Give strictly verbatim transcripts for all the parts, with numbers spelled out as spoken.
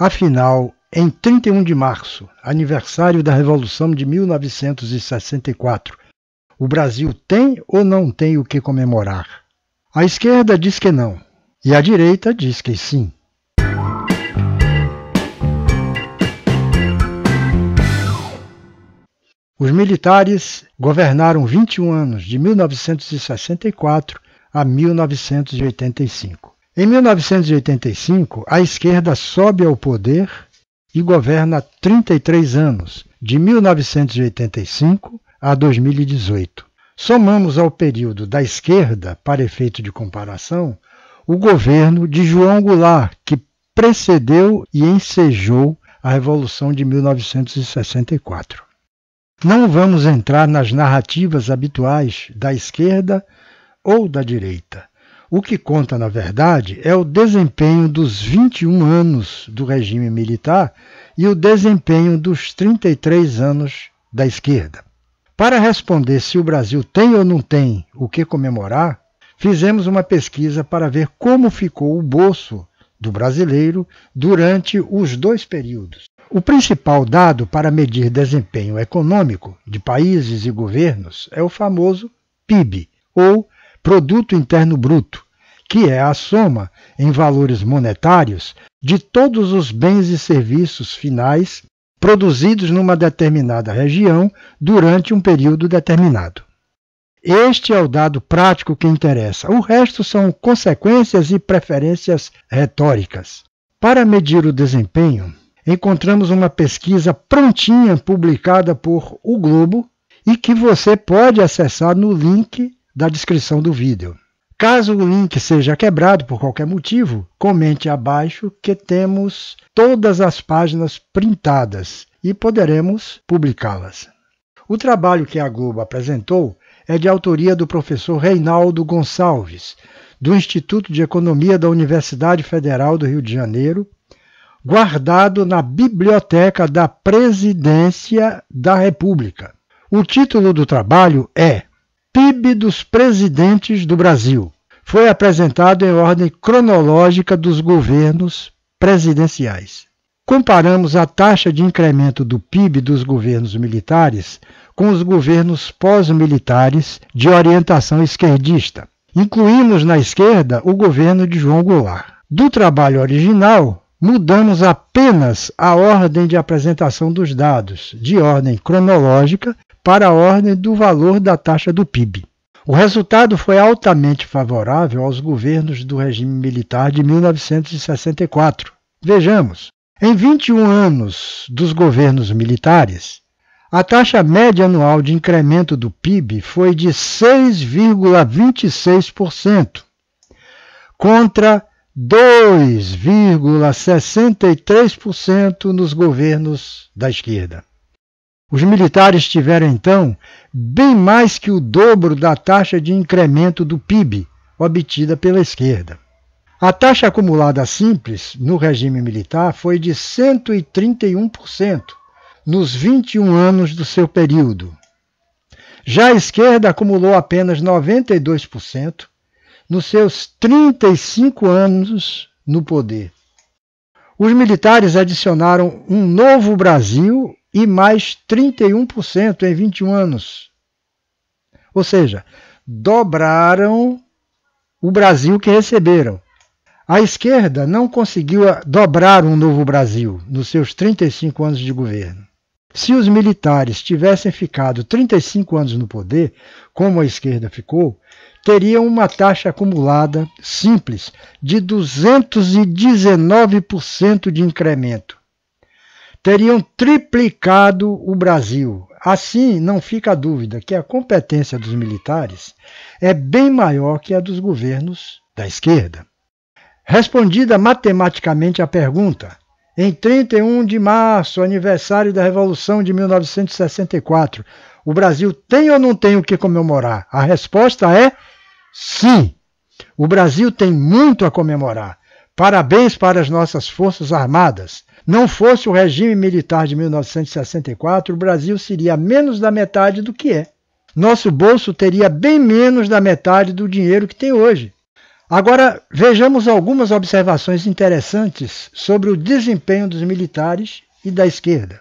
Afinal, em trinta e um de março, aniversário da Revolução de mil novecentos e sessenta e quatro, o Brasil tem ou não tem o que comemorar? A esquerda diz que não, e a direita diz que sim. Os militares governaram vinte e um anos, de mil novecentos e sessenta e quatro a mil novecentos e oitenta e cinco. Em mil novecentos e oitenta e cinco, a esquerda sobe ao poder e governa trinta e três anos, de mil novecentos e oitenta e cinco a dois mil e dezoito. Somamos ao período da esquerda, para efeito de comparação, o governo de João Goulart, que precedeu e ensejou a Revolução de mil novecentos e sessenta e quatro. Não vamos entrar nas narrativas habituais da esquerda ou da direita. O que conta, na verdade, é o desempenho dos vinte e um anos do regime militar e o desempenho dos trinta e três anos da esquerda. Para responder se o Brasil tem ou não tem o que comemorar, fizemos uma pesquisa para ver como ficou o bolso do brasileiro durante os dois períodos. O principal dado para medir desempenho econômico de países e governos é o famoso P I B, ou Produto Interno Bruto, que é a soma, em valores monetários, de todos os bens e serviços finais produzidos numa determinada região durante um período determinado. Este é o dado prático que interessa. O resto são consequências e preferências retóricas. Para medir o desempenho, encontramos uma pesquisa prontinha publicada por O Globo e que você pode acessar no link da descrição do vídeo. Caso o link seja quebrado por qualquer motivo, comente abaixo que temos todas as páginas printadas e poderemos publicá-las. O trabalho que a Globo apresentou é de autoria do professor Reinaldo Gonçalves, do Instituto de Economia da Universidade Federal do Rio de Janeiro, guardado na Biblioteca da Presidência da República. O título do trabalho é P I B dos Presidentes do Brasil. Foi apresentado em ordem cronológica dos governos presidenciais. Comparamos a taxa de incremento do P I B dos governos militares com os governos pós-militares de orientação esquerdista. Incluímos na esquerda o governo de João Goulart. Do trabalho original, mudamos apenas a ordem de apresentação dos dados, de ordem cronológica, para a ordem do valor da taxa do P I B. O resultado foi altamente favorável aos governos do regime militar de mil novecentos e sessenta e quatro. Vejamos, em vinte e um anos dos governos militares, a taxa média anual de incremento do P I B foi de seis vírgula vinte e seis por cento, contra dois vírgula sessenta e três por cento nos governos da esquerda. Os militares tiveram, então, bem mais que o dobro da taxa de incremento do P I B obtida pela esquerda. A taxa acumulada simples no regime militar foi de cento e trinta e um por cento nos vinte e um anos do seu período. Já a esquerda acumulou apenas noventa e dois por cento. Nos seus trinta e cinco anos no poder. Os militares adicionaram um novo Brasil e mais trinta e um por cento em vinte e um anos. Ou seja, dobraram o Brasil que receberam. A esquerda não conseguiu dobrar um novo Brasil nos seus trinta e cinco anos de governo. Se os militares tivessem ficado trinta e cinco anos no poder, como a esquerda ficou, teriam uma taxa acumulada simples de duzentos e dezenove por cento de incremento. Teriam triplicado o Brasil. Assim, não fica a dúvida que a competência dos militares é bem maior que a dos governos da esquerda. Respondida matematicamente a pergunta, em trinta e um de março, aniversário da Revolução de mil novecentos e sessenta e quatro, o Brasil tem ou não tem o que comemorar? A resposta é sim. O Brasil tem muito a comemorar. Parabéns para as nossas Forças Armadas. Não fosse o regime militar de mil novecentos e sessenta e quatro, o Brasil seria menos da metade do que é. Nosso bolso teria bem menos da metade do dinheiro que tem hoje. Agora, vejamos algumas observações interessantes sobre o desempenho dos militares e da esquerda.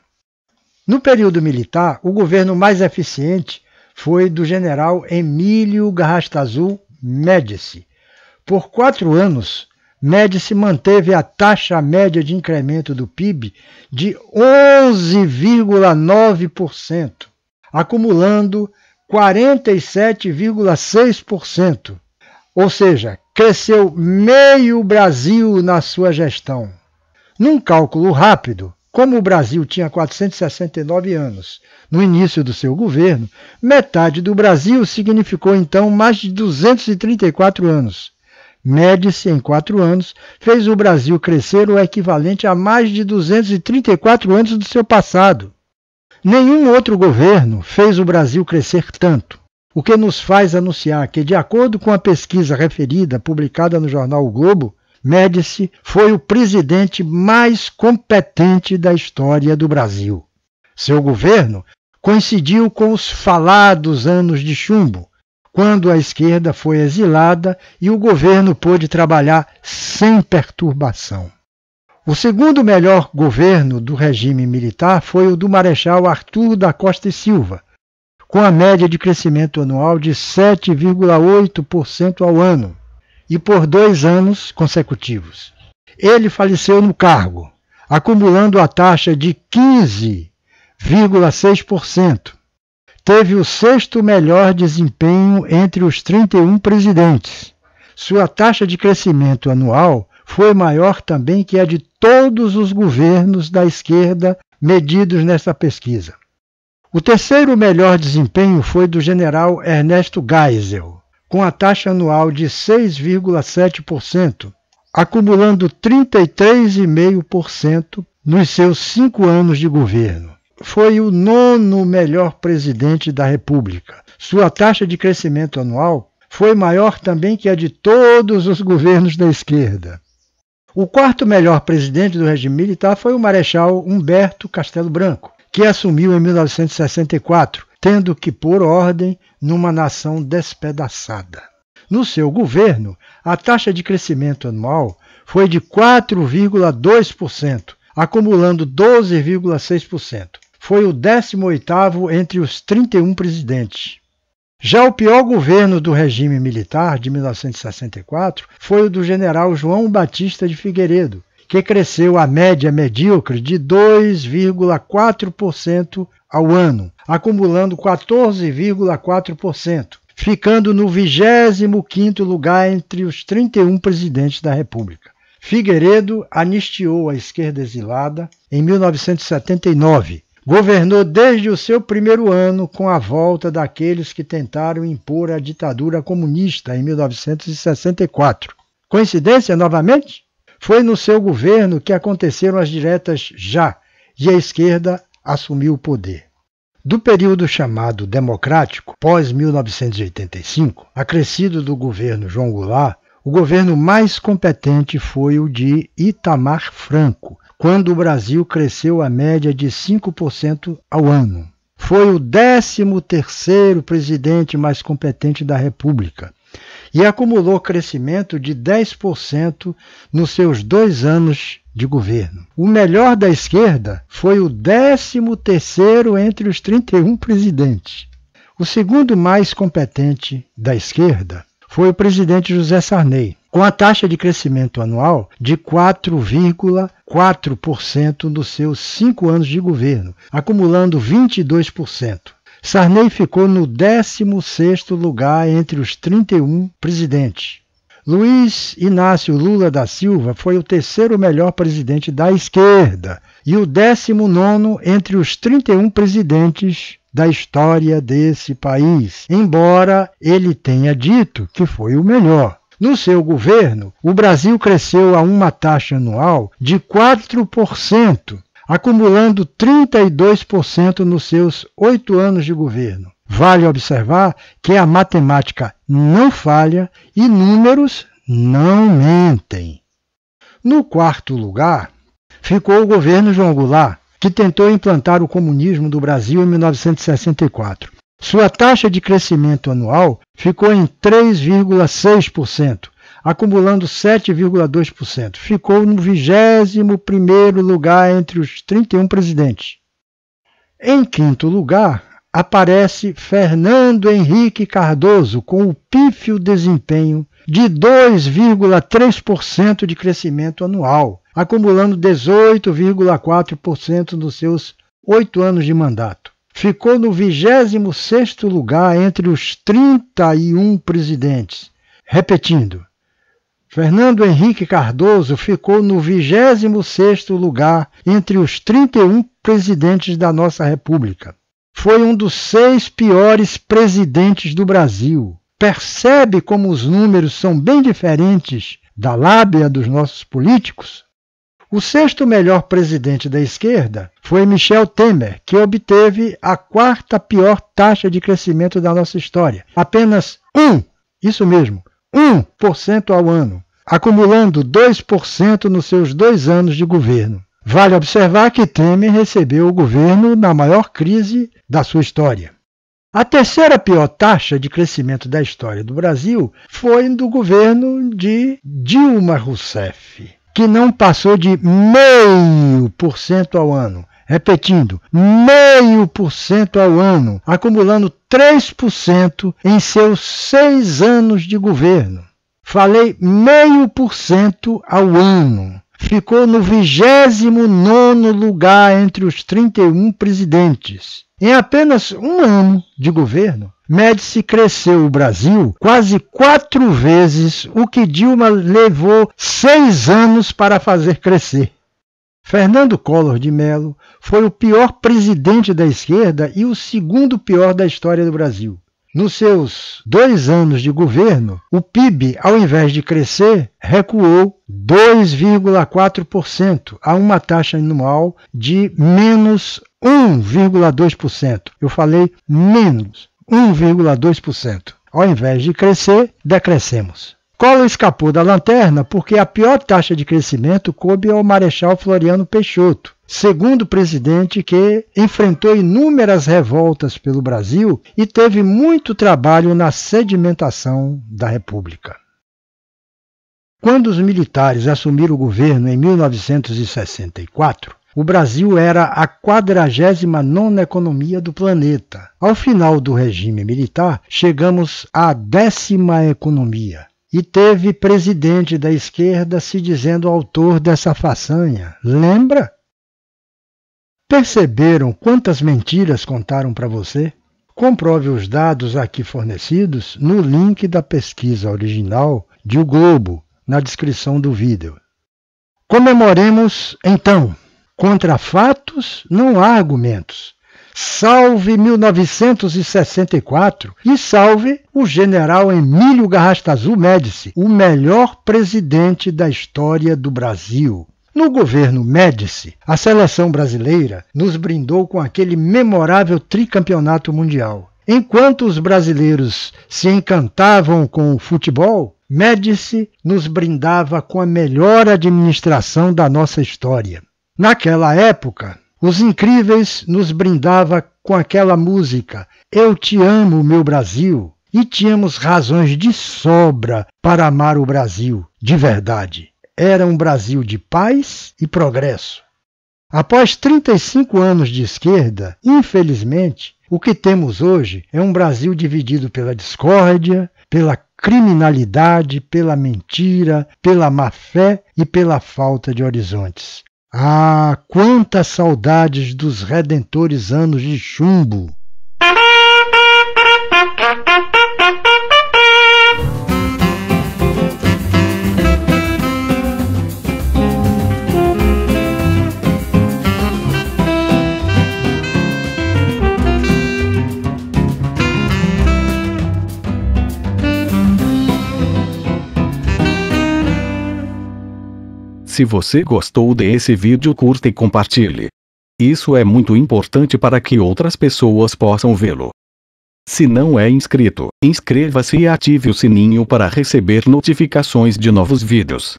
No período militar, o governo mais eficiente foi do general Emílio Garrastazu Médici. Por quatro anos, Médici manteve a taxa média de incremento do P I B de onze vírgula nove por cento, acumulando quarenta e sete vírgula seis por cento, ou seja, cresceu meio Brasil na sua gestão. Num cálculo rápido, como o Brasil tinha quatrocentos e sessenta e nove anos no início do seu governo, metade do Brasil significou então mais de duzentos e trinta e quatro anos. Médici, em quatro anos, fez o Brasil crescer o equivalente a mais de duzentos e trinta e quatro anos do seu passado. Nenhum outro governo fez o Brasil crescer tanto, o que nos faz anunciar que, de acordo com a pesquisa referida, publicada no jornal O Globo, Médici foi o presidente mais competente da história do Brasil. Seu governo coincidiu com os falados anos de chumbo, quando a esquerda foi exilada e o governo pôde trabalhar sem perturbação. O segundo melhor governo do regime militar foi o do Marechal Artur da Costa e Silva, com a média de crescimento anual de sete vírgula oito por cento ao ano, e por dois anos consecutivos. Ele faleceu no cargo, acumulando a taxa de quinze vírgula seis por cento. Teve o sexto melhor desempenho entre os trinta e um presidentes. Sua taxa de crescimento anual foi maior também que a de todos os governos da esquerda medidos nesta pesquisa. O terceiro melhor desempenho foi do general Ernesto Geisel, com a taxa anual de seis vírgula sete por cento, acumulando trinta e três vírgula cinco por cento nos seus cinco anos de governo. Foi o nono melhor presidente da República. Sua taxa de crescimento anual foi maior também que a de todos os governos da esquerda. O quarto melhor presidente do regime militar foi o Marechal Humberto Castelo Branco, que assumiu em mil novecentos e sessenta e quatro, tendo que pôr ordem numa nação despedaçada. No seu governo, a taxa de crescimento anual foi de quatro vírgula dois por cento, acumulando doze vírgula seis por cento. Foi o décimo oitavo entre os trinta e um presidentes. Já o pior governo do regime militar, de mil novecentos e sessenta e quatro, foi o do general João Batista de Figueiredo, que cresceu a média medíocre de dois vírgula quatro por cento ao ano, acumulando quatorze vírgula quatro por cento, ficando no vigésimo quinto lugar entre os trinta e um presidentes da República. Figueiredo anistiou a esquerda exilada em mil novecentos e setenta e nove. Governou desde o seu primeiro ano com a volta daqueles que tentaram impor a ditadura comunista em mil novecentos e sessenta e quatro. Coincidência novamente? Foi no seu governo que aconteceram as diretas já, e a esquerda assumiu o poder. Do período chamado democrático, pós mil novecentos e oitenta e cinco, acrescido do governo João Goulart, o governo mais competente foi o de Itamar Franco, quando o Brasil cresceu a média de cinco por cento ao ano. Foi o décimo terceiro presidente mais competente da República e acumulou crescimento de dez por cento nos seus dois anos de governo. O melhor da esquerda foi o décimo terceiro entre os trinta e um presidentes. O segundo mais competente da esquerda foi o presidente José Sarney, com a taxa de crescimento anual de quatro vírgula quatro por cento nos seus cinco anos de governo, acumulando vinte e dois por cento. Sarney ficou no décimo sexto lugar entre os trinta e um presidentes. Luiz Inácio Lula da Silva foi o terceiro melhor presidente da esquerda e o décimo nono entre os trinta e um presidentes da história desse país, embora ele tenha dito que foi o melhor. No seu governo, o Brasil cresceu a uma taxa anual de quatro por cento, acumulando trinta e dois por cento nos seus oito anos de governo. Vale observar que a matemática não falha e números não mentem. No quarto lugar ficou o governo João Goulart, que tentou implantar o comunismo do Brasil em mil novecentos e sessenta e quatro. Sua taxa de crescimento anual ficou em três vírgula seis por cento, acumulando sete vírgula dois por cento. Ficou no vigésimo primeiro lugar entre os trinta e um presidentes. Em quinto lugar, aparece Fernando Henrique Cardoso, com o pífio desempenho de dois vírgula três por cento de crescimento anual, acumulando dezoito vírgula quatro por cento nos seus oito anos de mandato. Ficou no vigésimo sexto lugar entre os trinta e um presidentes. Repetindo, Fernando Henrique Cardoso ficou no vigésimo sexto lugar entre os trinta e um presidentes da nossa República. Foi um dos seis piores presidentes do Brasil. Percebe como os números são bem diferentes da lábia dos nossos políticos? O sexto melhor presidente da esquerda foi Michel Temer, que obteve a quarta pior taxa de crescimento da nossa história. Apenas um, isso mesmo, um por cento ao ano, acumulando dois por cento nos seus dois anos de governo. Vale observar que Temer recebeu o governo na maior crise da sua história. A terceira pior taxa de crescimento da história do Brasil foi do governo de Dilma Rousseff, que não passou de meio por cento ao ano. Repetindo, meio por cento ao ano, acumulando três por cento em seus seis anos de governo. Falei meio por cento ao ano. Ficou no vigésimo nono lugar entre os trinta e um presidentes. Em apenas um ano de governo, Médici cresceu o Brasil quase quatro vezes o que Dilma levou seis anos para fazer crescer. Fernando Collor de Mello foi o pior presidente da esquerda e o segundo pior da história do Brasil. Nos seus dois anos de governo, o P I B, ao invés de crescer, recuou dois vírgula quatro por cento a uma taxa anual de menos um vírgula dois por cento. Eu falei menos um vírgula dois por cento. Ao invés de crescer, decrescemos. Collor escapou da lanterna porque a pior taxa de crescimento coube ao Marechal Floriano Peixoto, segundo presidente que enfrentou inúmeras revoltas pelo Brasil e teve muito trabalho na sedimentação da República. Quando os militares assumiram o governo em mil novecentos e sessenta e quatro, o Brasil era a quadragésima nona economia do planeta. Ao final do regime militar, chegamos à décima economia e teve presidente da esquerda se dizendo autor dessa façanha. Lembra? Perceberam quantas mentiras contaram para você? Comprove os dados aqui fornecidos no link da pesquisa original de O Globo, na descrição do vídeo. Comemoremos, então. Contra fatos, não há argumentos. Salve mil novecentos e sessenta e quatro e salve o general Emílio Garrastazu Médici, o melhor presidente da história do Brasil. No governo Médici, a seleção brasileira nos brindou com aquele memorável tricampeonato mundial. Enquanto os brasileiros se encantavam com o futebol, Médici nos brindava com a melhor administração da nossa história. Naquela época, Os Incríveis nos brindava com aquela música Eu Te Amo, Meu Brasil, e tínhamos razões de sobra para amar o Brasil, de verdade. Era um Brasil de paz e progresso. Após trinta e cinco anos de esquerda, infelizmente, o que temos hoje é um Brasil dividido pela discórdia, pela criminalidade, pela mentira, pela má-fé e pela falta de horizontes. Ah, quantas saudades dos redentores anos de chumbo! Se você gostou desse vídeo, curta e compartilhe. Isso é muito importante para que outras pessoas possam vê-lo. Se não é inscrito, inscreva-se e ative o sininho para receber notificações de novos vídeos.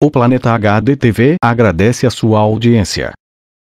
O Planeta H D T V agradece a sua audiência.